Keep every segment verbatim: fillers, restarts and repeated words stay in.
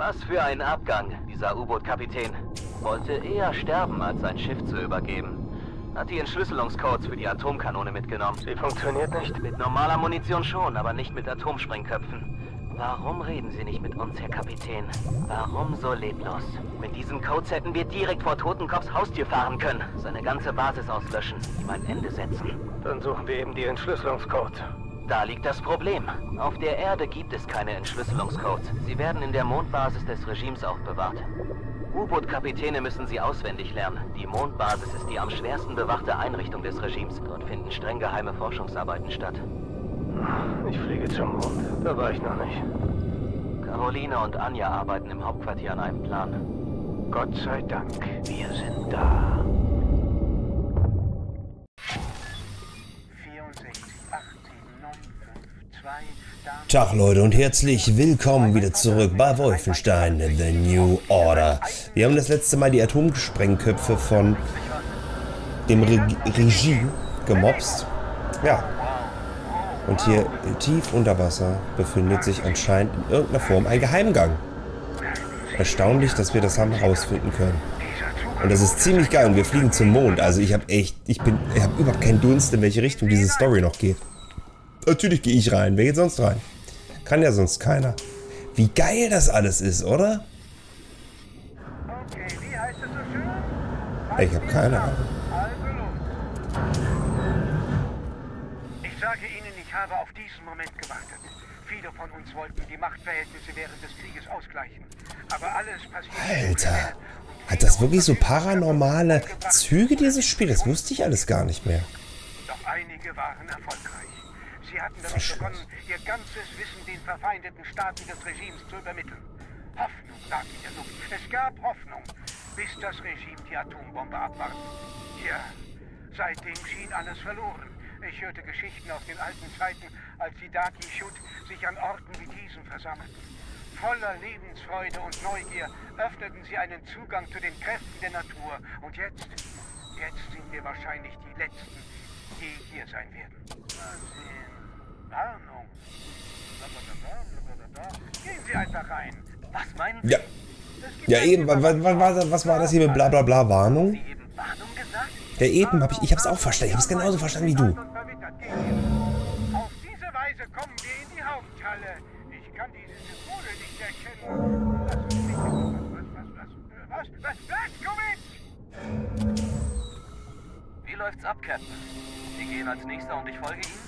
Was für ein Abgang, dieser U-Boot-Kapitän. Wollte eher sterben, als sein Schiff zu übergeben. Hat die Entschlüsselungscodes für die Atomkanone mitgenommen. Sie funktioniert nicht. Mit normaler Munition schon, aber nicht mit Atomsprengköpfen. Warum reden Sie nicht mit uns, Herr Kapitän? Warum so leblos? Mit diesen Codes hätten wir direkt vor Totenkopfs Haustür fahren können. Seine ganze Basis auslöschen, ihm ein Ende setzen. Dann suchen wir eben die Entschlüsselungscodes. Da liegt das Problem. Auf der Erde gibt es keine Entschlüsselungscodes. Sie werden in der Mondbasis des Regimes aufbewahrt. U-Boot-Kapitäne müssen sie auswendig lernen. Die Mondbasis ist die am schwersten bewachte Einrichtung des Regimes. Dort finden streng geheime Forschungsarbeiten statt. Ich fliege zum Mond. Da war ich noch nicht. Carolina und Anja arbeiten im Hauptquartier an einem Plan. Gott sei Dank, wir sind da. Tag Leute und herzlich willkommen wieder zurück bei Wolfenstein The New Order. Wir haben das letzte Mal die Atomsprengköpfe von dem Re Regime gemobst. Ja. Und hier tief unter Wasser befindet sich anscheinend in irgendeiner Form ein Geheimgang. Erstaunlich, dass wir das haben herausfinden können. Und das ist ziemlich geil und wir fliegen zum Mond. Also ich habe echt, ich bin, ich habe überhaupt keinen Dunst, in welche Richtung diese Story noch geht. Natürlich gehe ich rein. Wer geht sonst rein? Kann ja sonst keiner. Wie geil das alles ist, oder? Ich habe keine Ahnung. Ich sage Ihnen, ich habe auf diesen Moment gewartet. Viele von uns wollten die Machtverhältnisse während des Krieges ausgleichen. Aber alles passiert. Alter, hat das wirklich so paranormale Züge, dieses Spiel? Das wusste ich alles gar nicht mehr. Doch einige waren erfolgreich. Sie hatten damit begonnen, ihr ganzes Wissen den verfeindeten Staaten des Regimes zu übermitteln. Hoffnung lag in der Luft. Es gab Hoffnung, bis das Regime die Atombombe abwarf. Ja, seitdem schien alles verloren. Ich hörte Geschichten aus den alten Zeiten, als die Daki Schutt sich an Orten wie diesen versammelten. Voller Lebensfreude und Neugier öffneten sie einen Zugang zu den Kräften der Natur. Und jetzt, jetzt sind wir wahrscheinlich die Letzten, die hier sein werden. Warnung. Gehen Sie einfach rein. Was meinen Sie? Ja. Ja, eben. Was, was, was war das hier mit blablabla Warnung? Ja, eben. Hab ich, ich hab's auch verstanden. Ich hab's genauso verstanden wie du. Auf diese Weise kommen wir in die Haupthalle. Ich kann diese Symbole nicht erkennen. Was, was, was, was, was, Blaskowitz! Wie läuft's ab, Captain? Sie gehen als Nächster und ich folge Ihnen?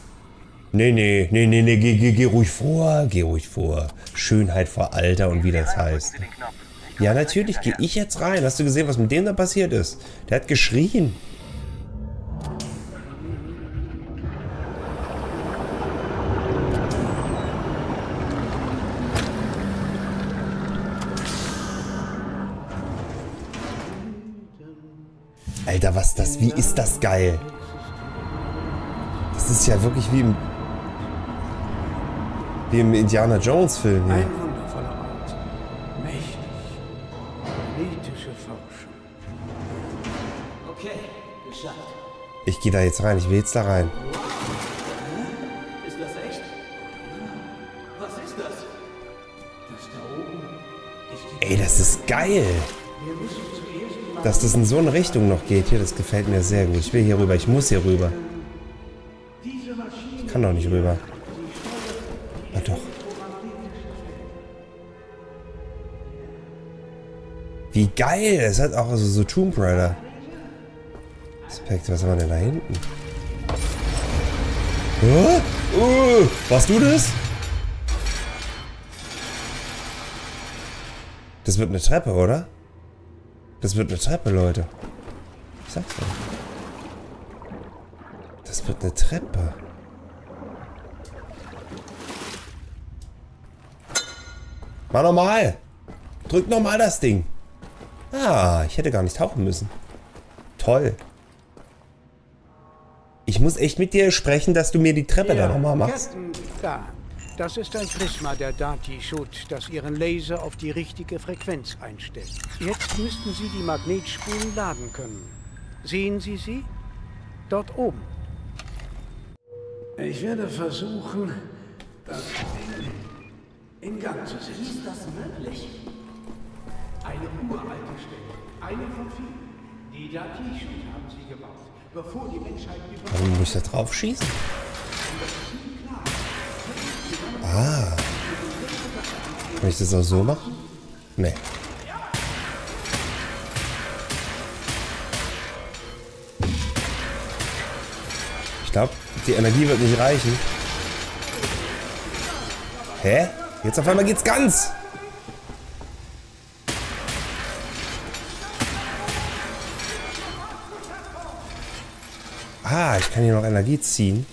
Nee, nee, nee, nee, nee, geh, geh, geh ruhig vor, geh ruhig vor. Schönheit vor Alter und wie das heißt. Ja, natürlich gehe ich jetzt rein. Hast du gesehen, was mit dem da passiert ist? Der hat geschrien. Alter, was das, wie ist das geil? Das ist ja wirklich wie im... Wie im Indiana Jones Film hier. Ein wundervoller Ort. Mächtig. Politische Forschung. Okay, geschafft. Ich gehe da jetzt rein, ich will jetzt da rein. Ist das echt? Was ist das? Das da oben ist die... Ey, das ist geil! Dass das in so eine Richtung noch geht hier, das gefällt mir sehr gut. Ich will hier rüber, ich muss hier rüber. Ich kann doch nicht rüber. Na doch. Wie geil! Es hat auch also so Tomb Raider. Aspekt, was haben wir denn da hinten? Oh, oh, warst du das? Das wird eine Treppe, oder? Das wird eine Treppe, Leute. Ich sag's euch. Das wird eine Treppe. Mach nochmal! Drück nochmal das Ding! Ah, ich hätte gar nicht tauchen müssen. Toll. Ich muss echt mit dir sprechen, dass du mir die Treppe ja, da nochmal machst. Da. Das ist ein Prisma der Dati-Schutz, das ihren Laser auf die richtige Frequenz einstellt. Jetzt müssten Sie die Magnetspulen laden können. Sehen Sie sie? Dort oben. Ich werde versuchen, das Ding in Gang zu setzen. Wie ist das möglich? Eine uralte Stätte, eine von vielen. Die Dati-Schutz haben sie gebaut, bevor die Menschheit... Also muss ich da drauf schießen? Ah. Kann ich das auch so machen? Nee. Ich glaube, die Energie wird nicht reichen. Hä? Jetzt auf einmal geht's ganz! Ah, ich kann hier noch Energie ziehen.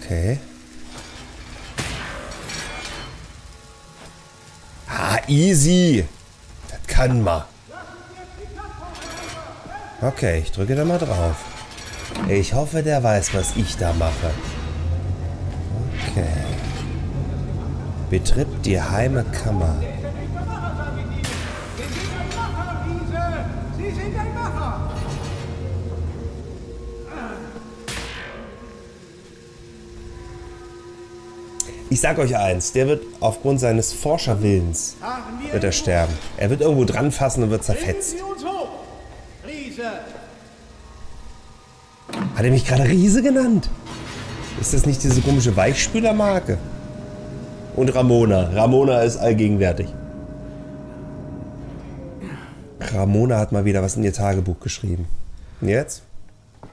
Okay. Ah, easy! Das kann man. Okay, ich drücke da mal drauf. Ich hoffe, der weiß, was ich da mache. Okay. Betritt die heime Kammer. Ich sag euch eins, der wird aufgrund seines Forscherwillens wird er sterben. Er wird irgendwo dran fassen und wird zerfetzt. Hat er mich gerade Riese genannt? Ist das nicht diese komische Weichspülermarke? Und Ramona. Ramona ist allgegenwärtig. Ramona hat mal wieder was in ihr Tagebuch geschrieben. Und jetzt?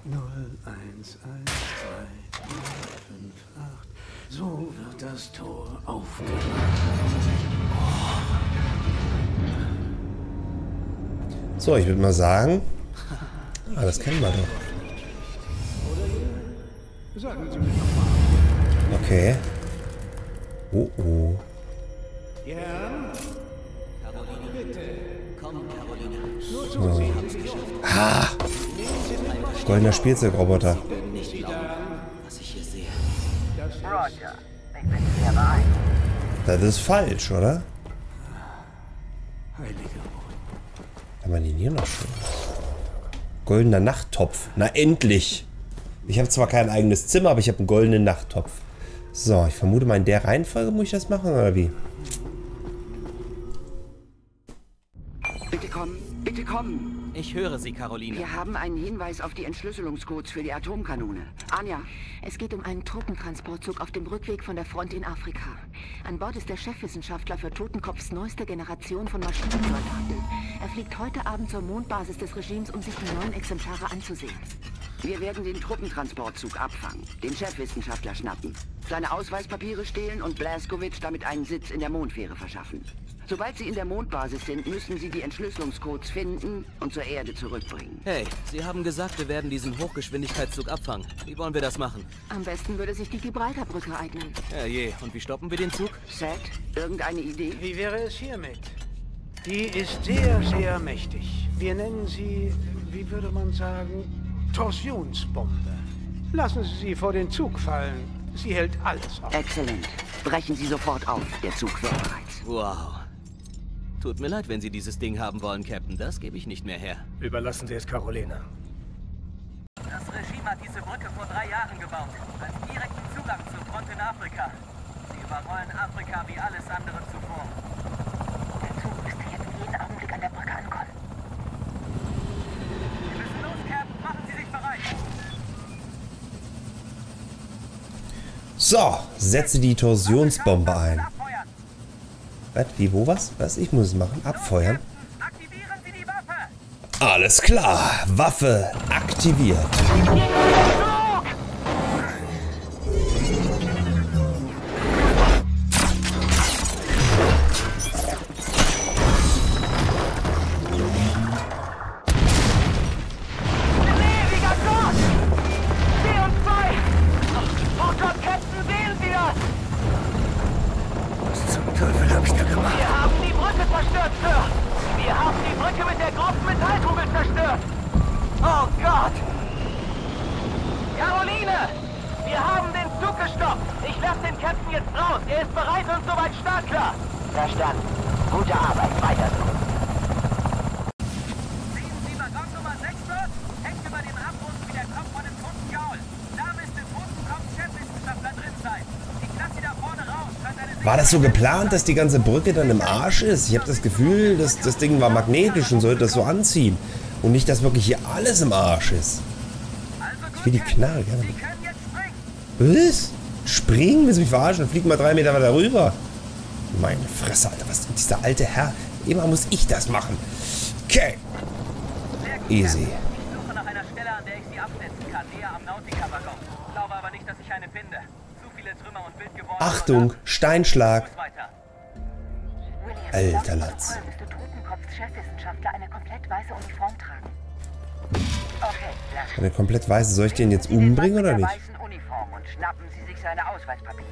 null eins eins zwei vier fünf acht. So wird das Tor aufgemacht. So, ich würde mal sagen. Ah, das kennen wir doch. Okay. Oh oh. Ja? Caroline, bitte. Komm, Caroline. So. Ah! Goldener Spielzeugroboter. Nicht glauben, was ich hier sehe. Roger, ich bin hier bei. Das ist falsch, oder? Heiliger Gott. Kann man den hier noch schon? Goldener Nachttopf. Na endlich! Ich habe zwar kein eigenes Zimmer, aber ich habe einen goldenen Nachttopf. So, ich vermute mal in der Reihenfolge muss ich das machen, oder wie? Bitte kommen, bitte kommen! Ich höre Sie, Caroline. Wir haben einen Hinweis auf die Entschlüsselungscodes für die Atomkanone. Anja, es geht um einen Truppentransportzug auf dem Rückweg von der Front in Afrika. An Bord ist der Chefwissenschaftler für Totenkopfs neueste Generation von Maschinensoldaten. Er fliegt heute Abend zur Mondbasis des Regimes, um sich die neuen Exemplare anzusehen. Wir werden den Truppentransportzug abfangen, den Chefwissenschaftler schnappen, seine Ausweispapiere stehlen und Blaskowitz damit einen Sitz in der Mondfähre verschaffen. Sobald Sie in der Mondbasis sind, müssen Sie die Entschlüsselungscodes finden und zur Erde zurückbringen. Hey, Sie haben gesagt, wir werden diesen Hochgeschwindigkeitszug abfangen. Wie wollen wir das machen? Am besten würde sich die Gibraltarbrücke eignen. Ja je, und wie stoppen wir den Zug? Seth, irgendeine Idee? Wie wäre es hiermit? Die ist sehr, sehr mächtig. Wir nennen sie, wie würde man sagen... Torsionsbombe. Lassen Sie sie vor den Zug fallen. Sie hält alles auf. Exzellent. Brechen Sie sofort auf. Der Zug wäre bereit. Wow. Tut mir leid, wenn Sie dieses Ding haben wollen, Captain. Das gebe ich nicht mehr her. Überlassen Sie es Carolina. Das Regime hat diese Brücke vor drei Jahren gebaut. Als direkten Zugang zur Front in Afrika. Sie überrollen Afrika wie alles andere zuvor. Der Zug müsste jetzt jeden Augenblick an der Brücke ankommen. So, setze die Torsionsbombe ein. Was? Wie, wo, was? Was? Ich muss es machen. Abfeuern. Alles klar. Waffe aktiviert. War das so geplant, dass die ganze Brücke dann im Arsch ist? Ich habe das Gefühl, dass das Ding war magnetisch und sollte das so anziehen. Und nicht, dass wirklich hier alles im Arsch ist. Ich will die Knarre gerne. Was? Springen? Willst du mich verarschen? Dann flieg mal drei Meter weiter rüber. Meine Fresse, Alter. Was ist dieser alte Herr? Immer muss ich das machen. Okay. Easy. Ich suche nach einer Stelle, an der ich sie absetzen kann. Näher am Nautika-Waggon. Glaube aber nicht, dass ich eine finde. Zu viele Trümmer und wild geworden. Achtung, Steinschlag. Alter Latz. Totenkopf-Chefwissenschaftler eine komplett weiße Uniform tragen. Eine komplett weiße, soll ich den jetzt umbringen oder nicht? Uniform und schnappen Sie sich seine Ausweispapiere.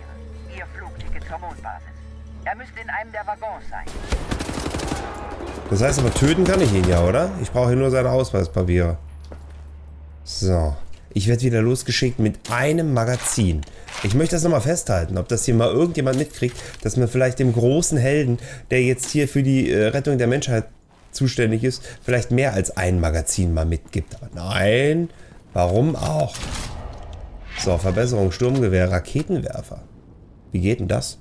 Ihr Flugticket zur Mondbasis. Er müsste in einem der Waggons sein. Das heißt aber, töten kann ich ihn ja, oder? Ich brauche hier nur seine Ausweispapiere. So. Ich werde wieder losgeschickt mit einem Magazin. Ich möchte das nochmal festhalten, ob das hier mal irgendjemand mitkriegt, dass man vielleicht dem großen Helden, der jetzt hier für die äh, Rettung der Menschheit zuständig ist, vielleicht mehr als ein Magazin mal mitgibt. Aber nein, warum auch? So, Verbesserung, Sturmgewehr, Raketenwerfer. Wie geht denn das?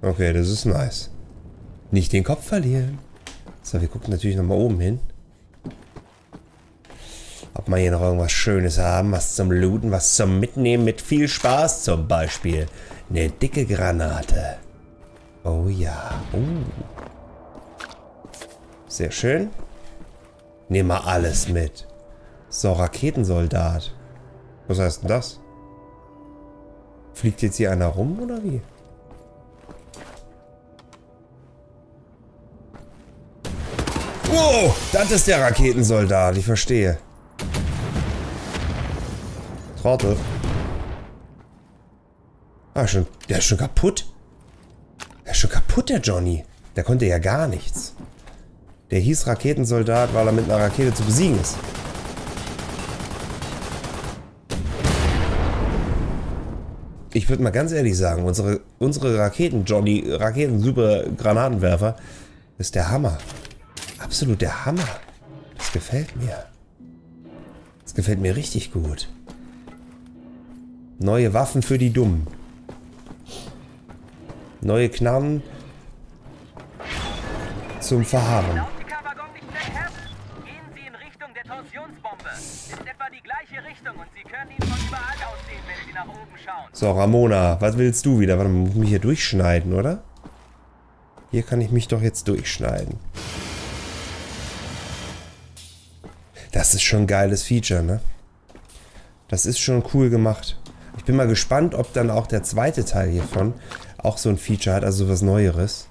Okay, das ist nice. Nicht den Kopf verlieren. So, wir gucken natürlich nochmal oben hin. Ob wir hier noch irgendwas Schönes haben, was zum Looten, was zum Mitnehmen mit viel Spaß zum Beispiel. Eine dicke Granate. Oh ja. Uh. Sehr schön. Nehmen wir alles mit. So, Raketensoldat. Was heißt denn das? Fliegt jetzt hier einer rum oder wie? Wow, das ist der Raketensoldat. Ich verstehe. Trottel. Ah, schon, der ist schon kaputt. Der ist schon kaputt, der Johnny. Der konnte ja gar nichts. Der hieß Raketensoldat, weil er mit einer Rakete zu besiegen ist. Ich würde mal ganz ehrlich sagen, unsere, unsere Raketen-Johnny, Raketen-Super-Granatenwerfer ist der Hammer. Absolut der Hammer. Das gefällt mir. Das gefällt mir richtig gut. Neue Waffen für die Dummen. Neue Knarren zum Verharren. Gehen Sie in Richtung der Torsionsbombe. Ist etwa die gleiche Richtung und Sie können ihn von überall aus sehen, wenn Sie nach oben schauen. So, Ramona, was willst du wieder? Warte mal, muss ich mich hier durchschneiden, oder? Hier kann ich mich doch jetzt durchschneiden. Das ist schon ein geiles Feature, ne? Das ist schon cool gemacht. Ich bin mal gespannt, ob dann auch der zweite Teil hiervon auch so ein Feature hat, also was Neueres.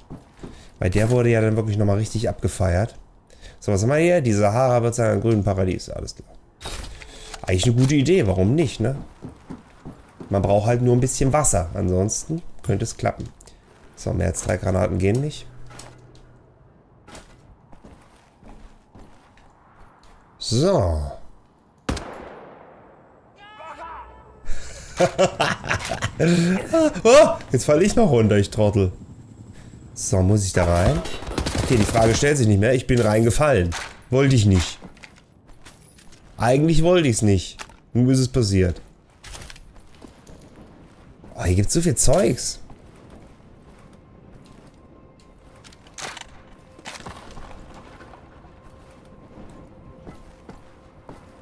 Weil der wurde ja dann wirklich nochmal richtig abgefeiert. So, was haben wir hier? Die Sahara wird sein grünen Paradies. Alles klar. Eigentlich eine gute Idee. Warum nicht, ne? Man braucht halt nur ein bisschen Wasser. Ansonsten könnte es klappen. So, mehr als drei Granaten gehen nicht. So. Oh, jetzt falle ich noch runter, ich Trottel. So, muss ich da rein? Okay, die Frage stellt sich nicht mehr. Ich bin reingefallen. Wollte ich nicht. Eigentlich wollte ich es nicht. Nun ist es passiert. Oh, hier gibt es so viel Zeugs.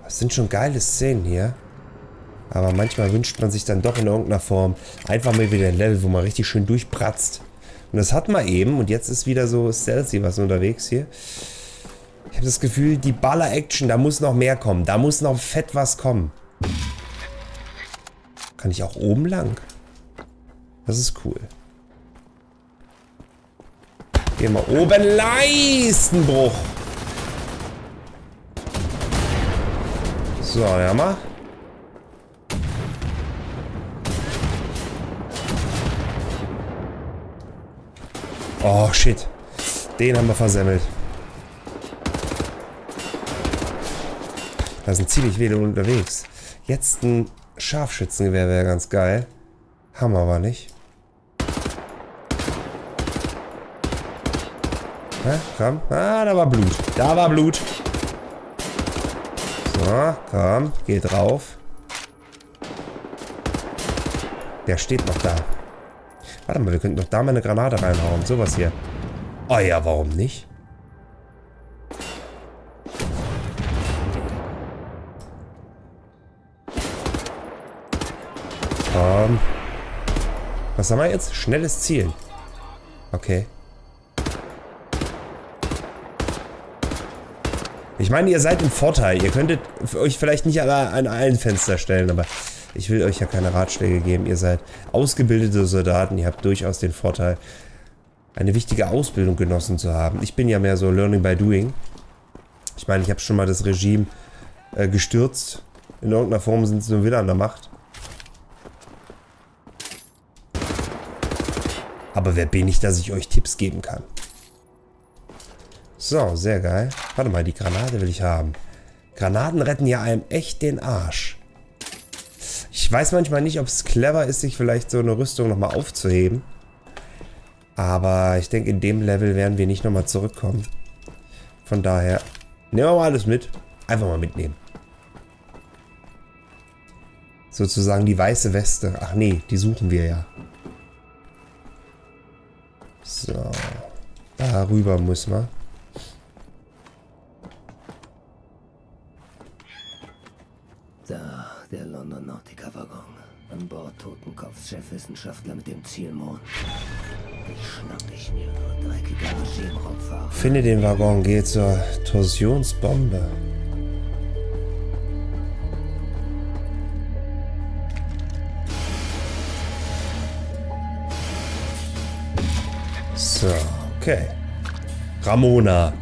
Das sind schon geile Szenen hier. Aber manchmal wünscht man sich dann doch in irgendeiner Form einfach mal wieder ein Level, wo man richtig schön durchpratzt. Und das hat man eben. Und jetzt ist wieder so stealthy was unterwegs hier. Ich habe das Gefühl, die Baller-Action, da muss noch mehr kommen. Da muss noch fett was kommen. Kann ich auch oben lang? Das ist cool. Gehen wir oben. Leistenbruch. So, ja mal. Oh, shit. Den haben wir versemmelt. Da sind ziemlich viele unterwegs. Jetzt ein Scharfschützengewehr wäre ganz geil. Haben wir aber nicht. Na, komm. Ah, da war Blut. Da war Blut. So, komm. Geh drauf. Der steht noch da. Warte mal, wir könnten doch da mal eine Granate reinhauen. Sowas hier. Oh ja, warum nicht? Um, was haben wir jetzt? Schnelles Zielen. Okay. Ich meine, ihr seid im Vorteil. Ihr könntet euch vielleicht nicht an, an allen Fenster stellen, aber ich will euch ja keine Ratschläge geben. Ihr seid ausgebildete Soldaten. Ihr habt durchaus den Vorteil, eine wichtige Ausbildung genossen zu haben. Ich bin ja mehr so Learning by Doing. Ich meine, ich habe schon mal das Regime äh, gestürzt. In irgendeiner Form sind sie nun wieder an der Macht. Aber wer bin ich, dass ich euch Tipps geben kann? So, sehr geil. Warte mal, die Granate will ich haben. Granaten retten ja einem echt den Arsch. Ich weiß manchmal nicht, ob es clever ist, sich vielleicht so eine Rüstung nochmal aufzuheben. Aber ich denke, in dem Level werden wir nicht nochmal zurückkommen. Von daher, nehmen wir mal alles mit. Einfach mal mitnehmen. Sozusagen die weiße Weste. Ach nee, die suchen wir ja. So. Darüber muss man. Der London Nautica-Waggon. An Bord Totenkopfs Chefwissenschaftler mit dem Ziel Mond. Ich schnapp dich mir nur dreckige Regime-Raumfahrer. Finde den Waggon, geh zur Torsionsbombe. So, okay. Ramona.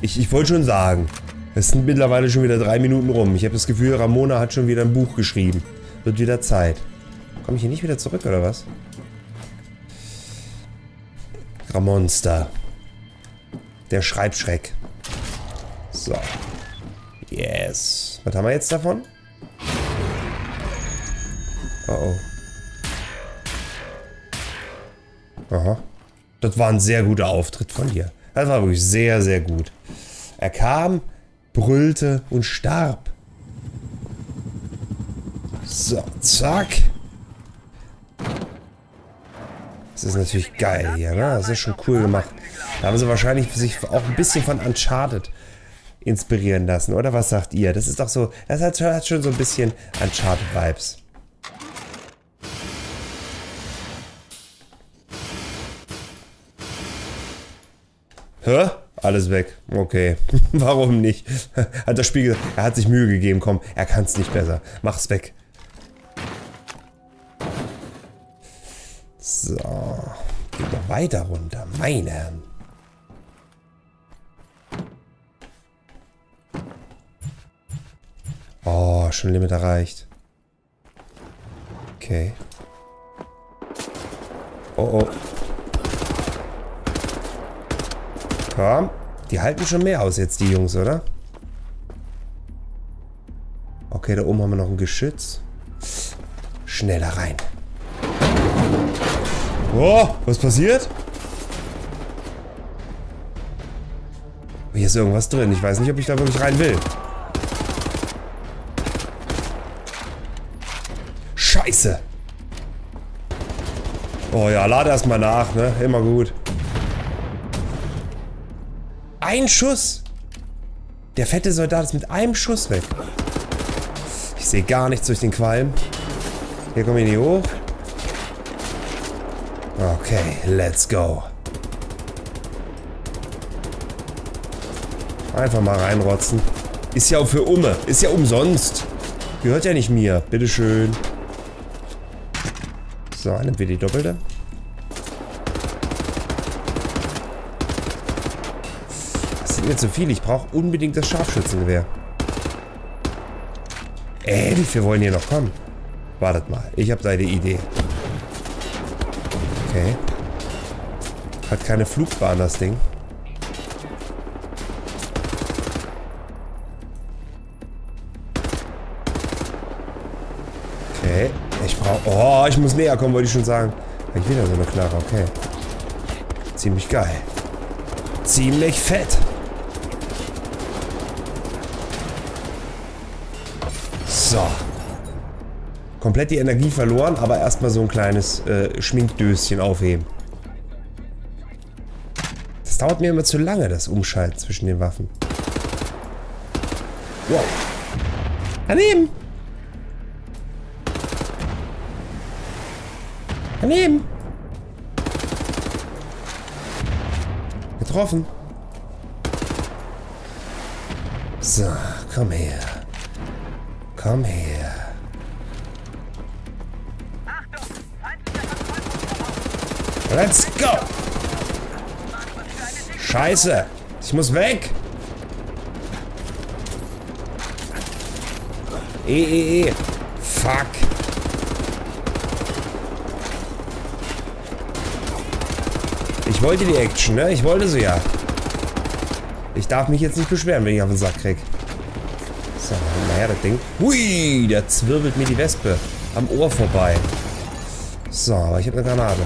Ich, ich wollte schon sagen. Es sind mittlerweile schon wieder drei Minuten rum. Ich habe das Gefühl, Ramona hat schon wieder ein Buch geschrieben. Wird wieder Zeit. Komme ich hier nicht wieder zurück, oder was? Ramonster. Der Schreibschreck. So. Yes. Was haben wir jetzt davon? Oh oh. Aha. Das war ein sehr guter Auftritt von dir. Das war wirklich sehr, sehr gut. Er kam... brüllte und starb. So, zack. Das ist natürlich geil hier, ne? Das ist schon cool gemacht. Da haben sie wahrscheinlich sich auch ein bisschen von Uncharted inspirieren lassen, oder? Was sagt ihr? Das ist doch so, das hat, hat schon so ein bisschen Uncharted-Vibes. Hä? Alles weg. Okay. Warum nicht? Hat das Spiel gesagt. Er hat sich Mühe gegeben. Komm, er kann es nicht besser. Mach's weg. So. Geht doch weiter runter. Meine Herren. Oh, schon Limit erreicht. Okay. Oh, oh. Die halten schon mehr aus jetzt, die Jungs, oder? Okay, da oben haben wir noch ein Geschütz. Schnell da rein. Oh, was passiert? Hier ist irgendwas drin. Ich weiß nicht, ob ich da wirklich rein will. Scheiße. Oh ja, lade erstmal nach, ne? Immer gut. Ein Schuss. Der fette Soldat ist mit einem Schuss weg. Ich sehe gar nichts durch den Qualm. Hier komme ich nicht hoch. Okay, let's go. Einfach mal reinrotzen. Ist ja auch für Umme. Ist ja umsonst. Gehört ja nicht mir. Bitteschön. So, nehmen wir die doppelte. Mir zu viel. Ich brauche unbedingt das Scharfschützengewehr. Ey, wie viel wollen hier noch kommen? Wartet mal. Ich habe da eine Idee. Okay. Hat keine Flugbahn, das Ding. Okay. Ich brauche... Oh, ich muss näher kommen, wollte ich schon sagen. Ich will da so eine Knarre. Okay. Ziemlich geil. Ziemlich fett. So. Komplett die Energie verloren, aber erstmal so ein kleines äh, Schminkdöschen aufheben. Das dauert mir immer zu lange, das Umschalten zwischen den Waffen. Wow. Daneben! Daneben! Getroffen. So, komm her. Komm her. Let's go! Scheiße! Ich muss weg! Eh, eh, eh! Fuck! Ich wollte die Action, ne? Ich wollte sie ja. Ich darf mich jetzt nicht beschweren, wenn ich auf den Sack krieg. So, naja, das Ding. Hui! Da zwirbelt mir die Wespe am Ohr vorbei. So, aber ich habe eine Granate.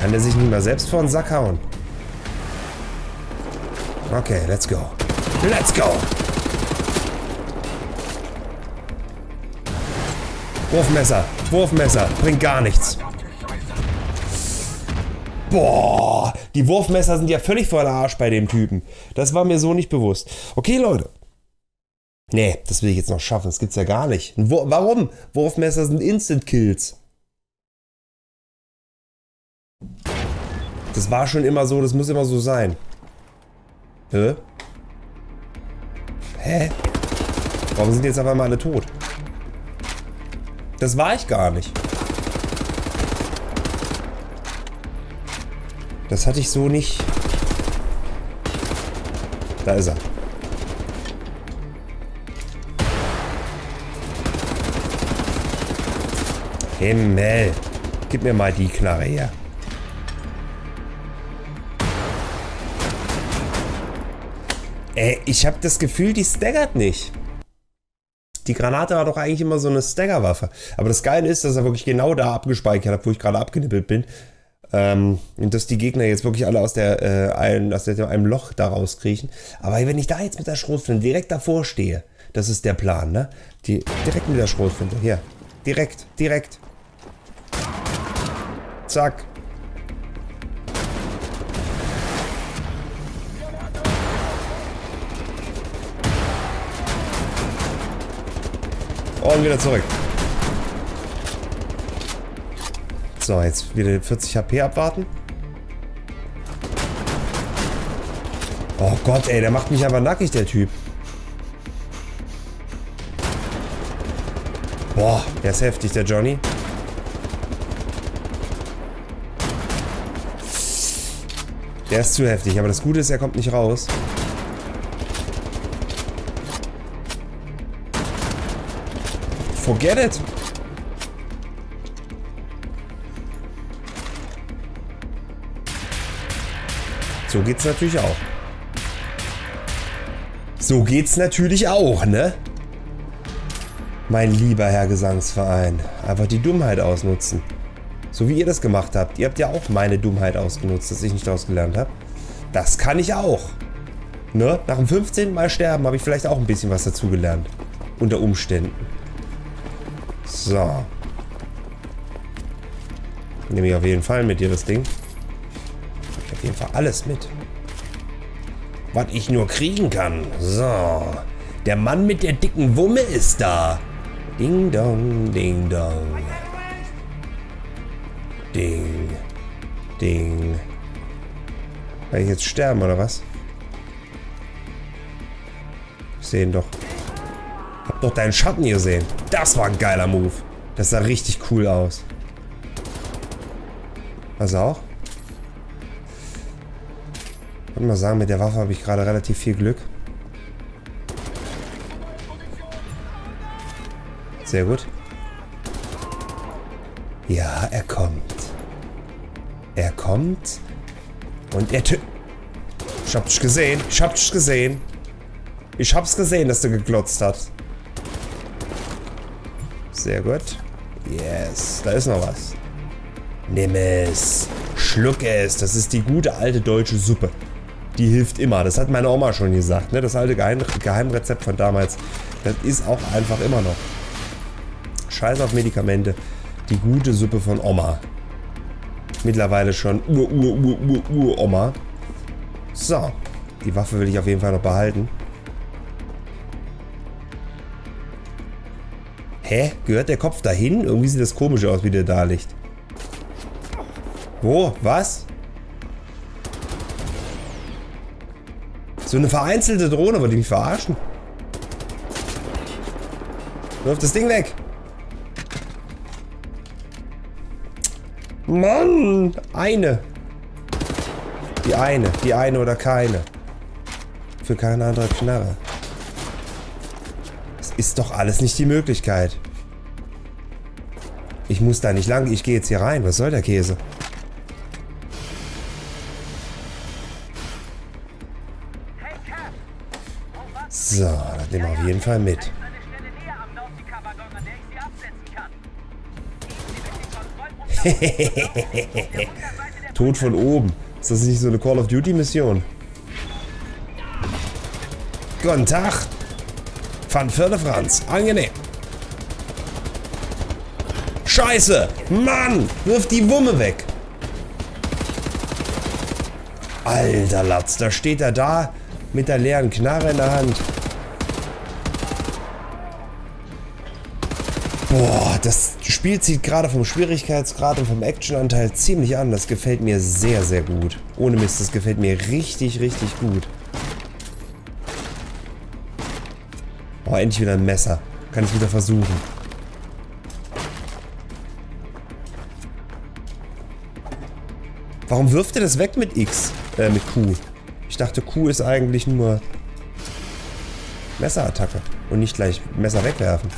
Kann der sich nicht mal selbst vor den Sack hauen? Okay, let's go. Let's go! Wurfmesser, Wurfmesser, bringt gar nichts. Boah, die Wurfmesser sind ja völlig vor der Arsch bei dem Typen. Das war mir so nicht bewusst. Okay, Leute. Nee, das will ich jetzt noch schaffen, das gibt's ja gar nicht. Warum? Wurfmesser sind Instant-Kills. Das war schon immer so, das muss immer so sein. Hä? Hä? Warum sind jetzt auf einmal alle tot? Das war ich gar nicht. Das hatte ich so nicht. Da ist er. Himmel. Gib mir mal die Knarre her. Ey, ich habe das Gefühl, die staggert nicht. Die Granate war doch eigentlich immer so eine Staggerwaffe. Aber das Geile ist, dass er wirklich genau da abgespeichert hat, wo ich gerade abgenippelt bin. Ähm, und dass die Gegner jetzt wirklich alle aus, der, äh, ein, aus der, einem Loch da rauskriechen. Aber wenn ich da jetzt mit der Schrotflinte direkt davor stehe, das ist der Plan, ne? Die, direkt mit der Schrotflinte, hier. Direkt, direkt. Zack. Und wieder zurück. So, jetzt wieder vierzig HP abwarten. Oh Gott, ey, der macht mich aber nackig, der Typ. Boah, der ist heftig, der Johnny. Der ist zu heftig, aber das Gute ist, er kommt nicht raus. Forget it! So geht's natürlich auch. So geht's natürlich auch, ne? Mein lieber Herr Gesangsverein. Einfach die Dummheit ausnutzen. So wie ihr das gemacht habt. Ihr habt ja auch meine Dummheit ausgenutzt, dass ich nicht ausgelernt habe. Das kann ich auch. Ne? Nach dem fünfzehnten Mal sterben habe ich vielleicht auch ein bisschen was dazugelernt. Unter Umständen. So. Nehme ich auf jeden Fall mit dir das Ding. Auf jeden Fall alles mit. Was ich nur kriegen kann. So. Der Mann mit der dicken Wumme ist da. Ding dong, ding dong. Ding. Ding. Kann ich jetzt sterben oder was? Ich sehe ihn doch. Hab doch deinen Schatten gesehen. Das war ein geiler Move. Das sah richtig cool aus. Was auch? Ich würde mal sagen, mit der Waffe habe ich gerade relativ viel Glück. Sehr gut. Ja, er kommt. Er kommt. Und er tü... Ich hab's gesehen. Ich hab's gesehen. Ich hab's gesehen, dass du geglotzt hast. Sehr gut. Yes, da ist noch was. Nimm es. Schluck es. Das ist die gute alte deutsche Suppe. die hilft immer. Das hat meine Oma schon gesagt, ne? Das alte Geheimrezept von damals. Das ist auch einfach immer noch. Scheiß auf Medikamente. Die gute Suppe von Oma. Mittlerweile schon Ur, Ur, Ur, Ur, Ur, Oma. So. Die Waffe will ich auf jeden Fall noch behalten. Hä? Gehört der Kopf dahin? Irgendwie sieht das komisch aus, wie der da liegt. Wo? Was? So eine vereinzelte Drohne, wollt ihr mich verarschen? Wirf das Ding weg! Mann! Eine! Die eine, die eine oder keine. Für keine andere Knarre. Das ist doch alles nicht die Möglichkeit. Ich muss da nicht lang, ich gehe jetzt hier rein. Was soll der Käse? So, das nehmen wir auf jeden Fall mit. Tod von oben. Ist das nicht so eine Call of Duty Mission? Guten Tag. Van FirleFranz. Angenehm. Scheiße. Mann. Wirf die Wumme weg. Alter Latz. Da steht er da mit der leeren Knarre in der Hand. Boah, das Spiel zieht gerade vom Schwierigkeitsgrad und vom Actionanteil ziemlich an. Das gefällt mir sehr, sehr gut. Ohne Mist, das gefällt mir richtig, richtig gut. Oh, endlich wieder ein Messer. Kann ich wieder versuchen. Warum wirft ihr das weg mit X? Äh, mit Q. Ich dachte, Q ist eigentlich nur Messerattacke. Und nicht gleich Messer wegwerfen.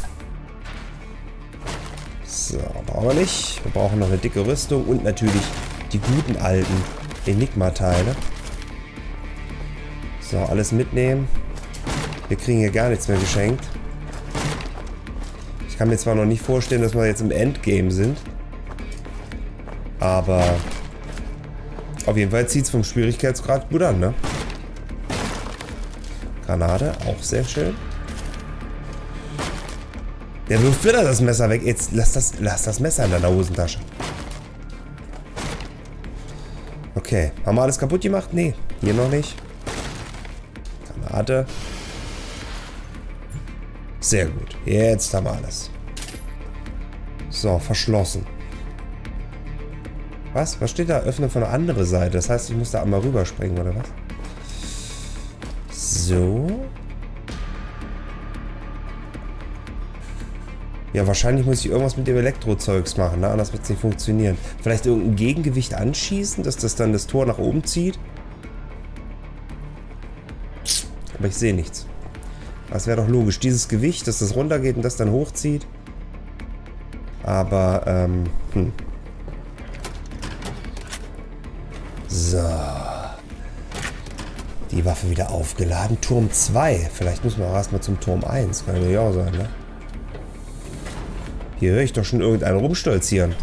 So, brauchen wir nicht. Wir brauchen noch eine dicke Rüstung und natürlich die guten alten Enigma-Teile. So, alles mitnehmen. Wir kriegen hier gar nichts mehr geschenkt. Ich kann mir zwar noch nicht vorstellen, dass wir jetzt im Endgame sind. Aber auf jeden Fall zieht es vom Schwierigkeitsgrad gut an, ne? Granate, auch sehr schön. Der wirft wieder das Messer weg. Jetzt lass das, lass das Messer in deiner Hosentasche. Okay. Haben wir alles kaputt gemacht? Nee, hier noch nicht. Granate. Sehr gut. Jetzt haben wir alles. So, verschlossen. Was? Was steht da? Öffne von der anderen Seite. Das heißt, ich muss da einmal rüberspringen, oder was? So. Ja, wahrscheinlich muss ich irgendwas mit dem Elektrozeugs machen, ne? Anders wird es nicht funktionieren. Vielleicht irgendein Gegengewicht anschießen, dass das dann das Tor nach oben zieht. Aber ich sehe nichts. Das wäre doch logisch. Dieses Gewicht, dass das runtergeht und das dann hochzieht. Aber, ähm, hm. So. Die Waffe wieder aufgeladen. Turm zwei. Vielleicht müssen wir auch erstmal zum Turm eins. Kann ja auch sein, ne? Hier höre ich doch schon irgendeinen rumstolzieren.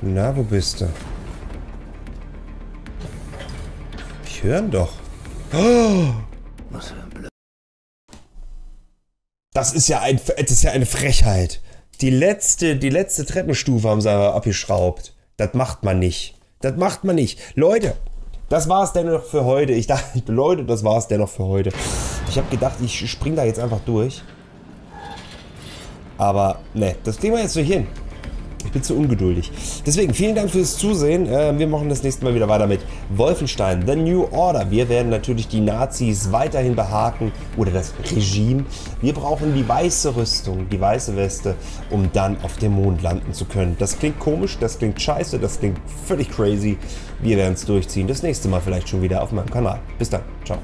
Na, wo bist du? Ich höre ihn doch. Was für ein Blödsinn. Das ist ja ein, das ist ja eine Frechheit. Die letzte, die letzte Treppenstufe haben sie abgeschraubt. Das macht man nicht. Das macht man nicht. Leute, das war's denn noch für heute. Ich dachte, Leute, das war's denn noch für heute. Ich habe gedacht, ich springe da jetzt einfach durch. Aber, ne, das kriegen wir jetzt nicht hin. Ich bin zu ungeduldig. Deswegen, vielen Dank fürs Zusehen. Äh, wir machen das nächste Mal wieder weiter mit Wolfenstein The New Order. Wir werden natürlich die Nazis weiterhin behaken. Oder das Regime. Wir brauchen die weiße Rüstung, die weiße Weste, um dann auf dem Mond landen zu können. Das klingt komisch, das klingt scheiße, das klingt völlig crazy. Wir werden es durchziehen. Das nächste Mal vielleicht schon wieder auf meinem Kanal. Bis dann. Ciao.